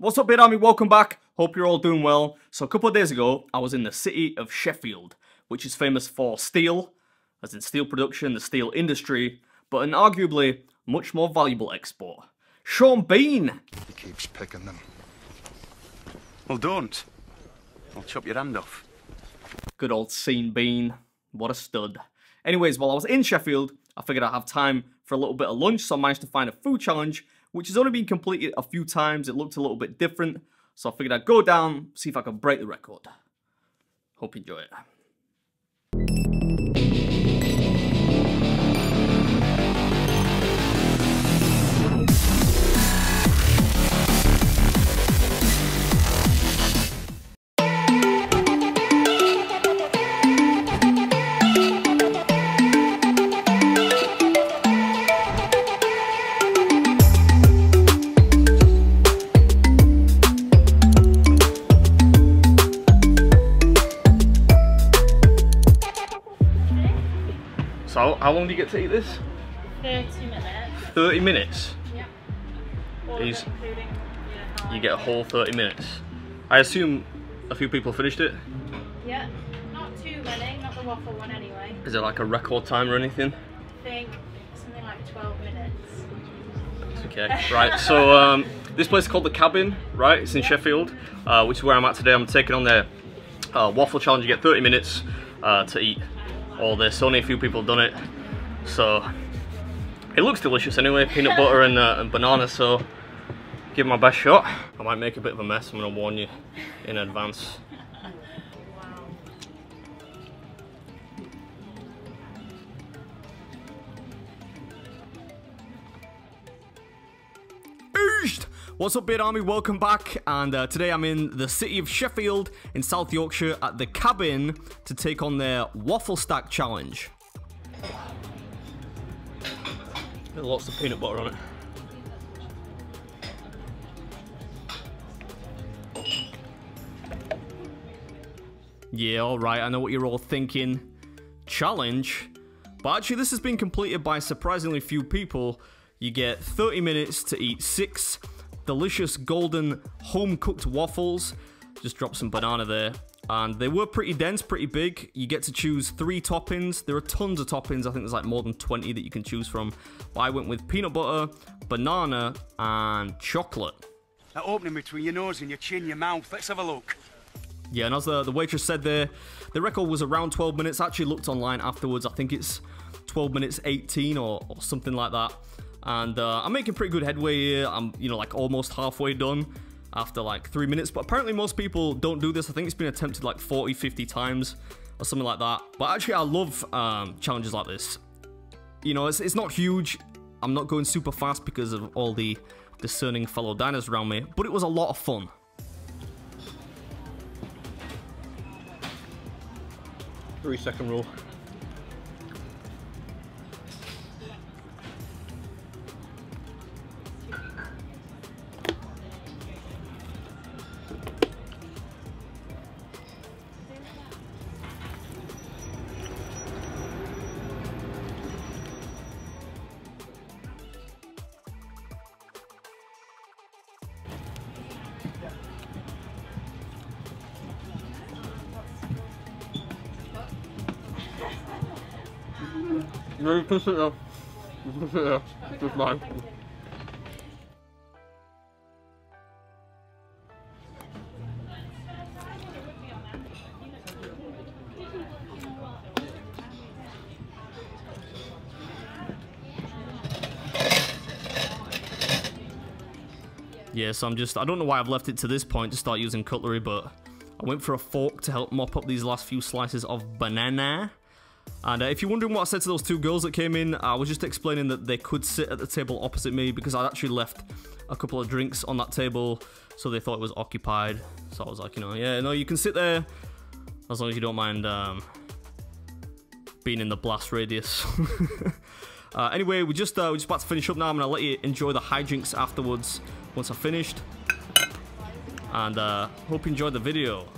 What's up, Beard Army? Welcome back. Hope you're all doing well. So a couple of days ago, I was in the city of Sheffield, which is famous for steel, as in steel production, the steel industry, but an arguably much more valuable export. Sean Bean! He keeps picking them. Well, don't. I'll chop your hand off. Good old Sean Bean. What a stud. Anyways, while I was in Sheffield, I figured I'd have time for a little bit of lunch, so I managed to find a food challenge, which has only been completed a few times. It looked a little bit different, so I figured I'd go down, see if I can break the record. Hope you enjoy it. How long do you get to eat this? 30 minutes. 30 minutes? Yeah. Including, yeah, you get a whole 30 minutes. I assume a few people finished it? Yeah. Not too many, not the waffle one anyway. Is it like a record time or anything? I think something like 12 minutes. Okay, right. So this place is called The Cabin, right? It's in Sheffield, which is where I'm at today. I'm taking on their waffle challenge. You get 30 minutes to eat all this. Only a few people have done it, so it looks delicious anyway. Peanut butter and banana, so give my best shot. I might make a bit of a mess, I'm gonna warn you in advance. Wow. What's up, Beard Army? Welcome back, and today I'm in the city of Sheffield in South Yorkshire at The Cabin to take on their waffle stack challenge. There's lots of peanut butter on it. Yeah, alright, I know what you're all thinking. Challenge? But actually this has been completed by surprisingly few people. You get 30 minutes to eat 6 delicious golden home-cooked waffles. Just drop some banana there. And they were pretty dense, pretty big. You get to choose 3 toppings. There are tons of toppings. I think there's like more than 20 that you can choose from. But I went with peanut butter, banana, and chocolate. That opening between your nose and your chin, your mouth. Let's have a look. Yeah, and as the waitress said there, the record was around 12 minutes. I actually looked online afterwards. I think it's 12 minutes 18 or something like that. And I'm making pretty good headway here. I'm, you know, like almost halfway done after like 3 minutes. But apparently most people don't do this. I think it's been attempted like 40, 50 times or something like that. But actually I love challenges like this. You know, it's not huge. I'm not going super fast because of all the discerning fellow diners around me. But it was a lot of fun. Three-second rule. No, push it up. Push it up. It's fine. Yeah, so I don't know why I've left it to this point to start using cutlery, but I went for a fork to help mop up these last few slices of banana. And if you're wondering what I said to those 2 girls that came in, I was just explaining that they could sit at the table opposite me because I'd actually left a couple of drinks on that table, so they thought it was occupied. So I was like, you know, yeah, no, you can sit there as long as you don't mind being in the blast radius. Anyway, we're just about to finish up now. I'm going to let you enjoy the hijinks afterwards once I've finished. And hope you enjoyed the video.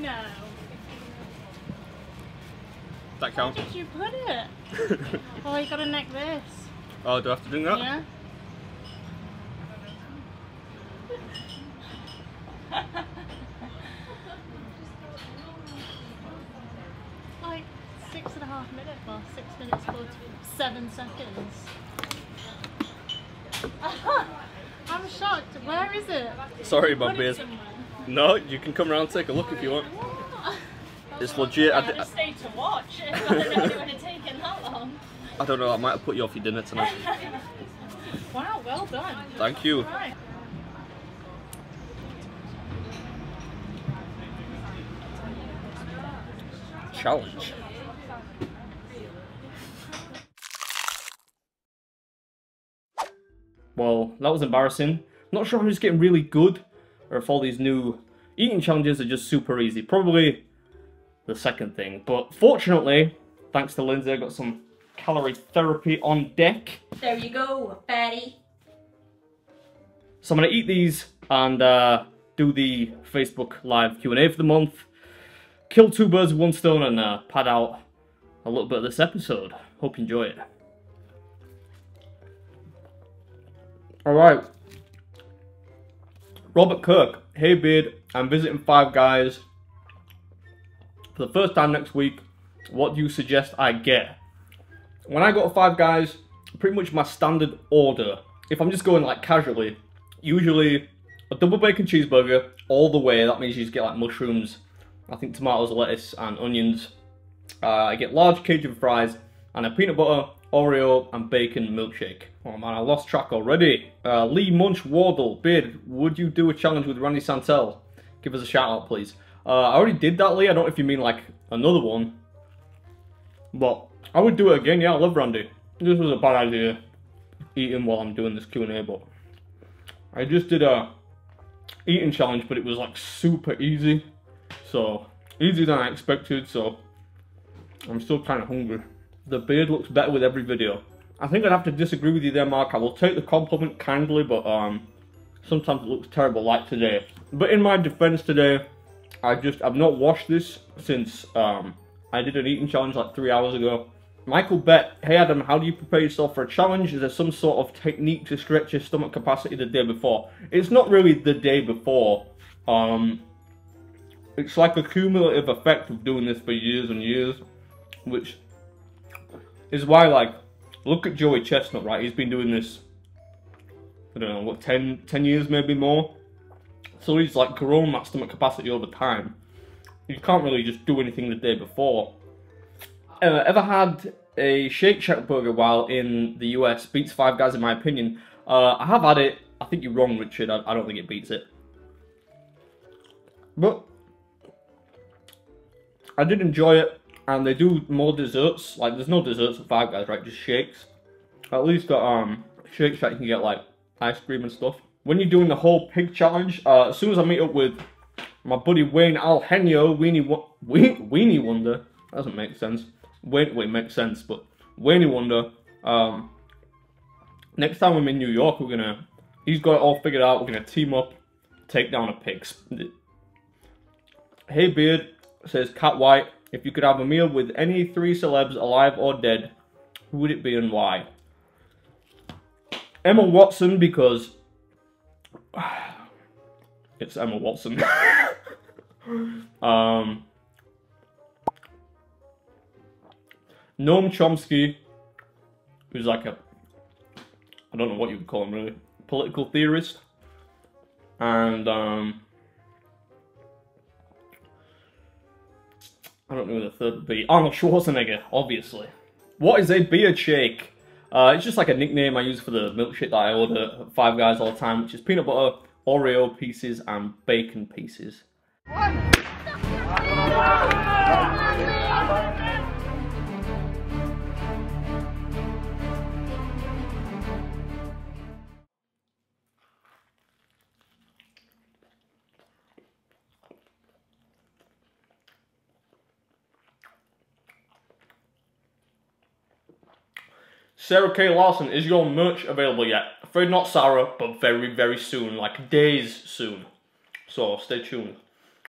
No. That count? Where did you put it? Oh, you gotta neck this. Oh, do I have to do that? Yeah. Like 6.5 minutes, well, 6 minutes 47 seconds. I'm shocked. Where is it? Sorry, my beard. No, you can come around and take a look if you want. It's legit. I just stayed to watch. I don't know if it would have taken that long. I don't know. I might have put you off your dinner tonight. Wow, well done. Thank you. Right. Challenge. Well, that was embarrassing. Not sure if I'm just getting really good or if all these new eating challenges are just super easy. Probably the second thing, but fortunately, thanks to Lindsay, I got some calorie therapy on deck. There you go, fatty. So I'm gonna eat these and do the Facebook Live Q&A for the month. Kill two birds with one stone and pad out a little bit of this episode. Hope you enjoy it. Alright. Robert Kirk. Hey, Beard. I'm visiting Five Guys for the first time next week. What do you suggest I get? When I go to Five Guys, pretty much my standard order, if I'm just going like casually, usually a double bacon cheeseburger all the way. That means you just get like mushrooms, I think tomatoes, lettuce and onions. I get large Cajun fries and a peanut butter, Oreo and bacon milkshake. Oh man, I lost track already. Lee Munch Wardle. Beard, would you do a challenge with Randy Santel? Give us a shout out please. I already did that, Lee. I don't know if you mean like another one. But I would do it again. Yeah, I love Randy. This was a bad idea, eating while I'm doing this Q&A, but I just did a eating challenge, but it was like super easy. So, easier than I expected, so I'm still kind of hungry. The beard looks better with every video. I think I'd have to disagree with you there, Mark. I will take the compliment kindly, but sometimes it looks terrible, like today. But in my defense today, I've not washed this since I did an eating challenge like 3 hours ago. Michael Bett, hey Adam, how do you prepare yourself for a challenge? Is there some sort of technique to stretch your stomach capacity the day before? It's not really the day before. It's like a cumulative effect of doing this for years and years, which is why, like, look at Joey Chestnut, right? He's been doing this, I don't know, what, 10 years, maybe more? So he's, like, grown that stomach capacity over time. You can't really just do anything the day before. Ever had a Shake Shack burger while in the US? Beats Five Guys, in my opinion. I have had it. I think you're wrong, Richard. I don't think it beats it. But I did enjoy it, and they do more desserts. Like, there's no desserts at Five Guys, right? Just shakes. At least at Shake Shack, you can get, like, ice cream and stuff. When you're doing the whole pig challenge, as soon as I meet up with my buddy Wayne Algenio, Weenie Wonder. That doesn't make sense. Wait, makes sense, but Weenie Wonder. Next time I'm in New York, he's got it all figured out. We're gonna team up, take down a pig. Hey, Beard. Says Cat White, if you could have a meal with any three celebs, alive or dead, who would it be and why? Emma Watson, because it's Emma Watson. Noam Chomsky, who's like a, I don't know what you would call him really, political theorist, and I don't know who the third would be. Arnold Schwarzenegger, obviously. What is a beard shake? It's just like a nickname I use for the milkshake that I order at Five Guys all the time, which is peanut butter, Oreo pieces, and bacon pieces. Sarah K. Larson, is your merch available yet? Afraid not, Sarah, but very, very soon. Like, days soon. So, stay tuned.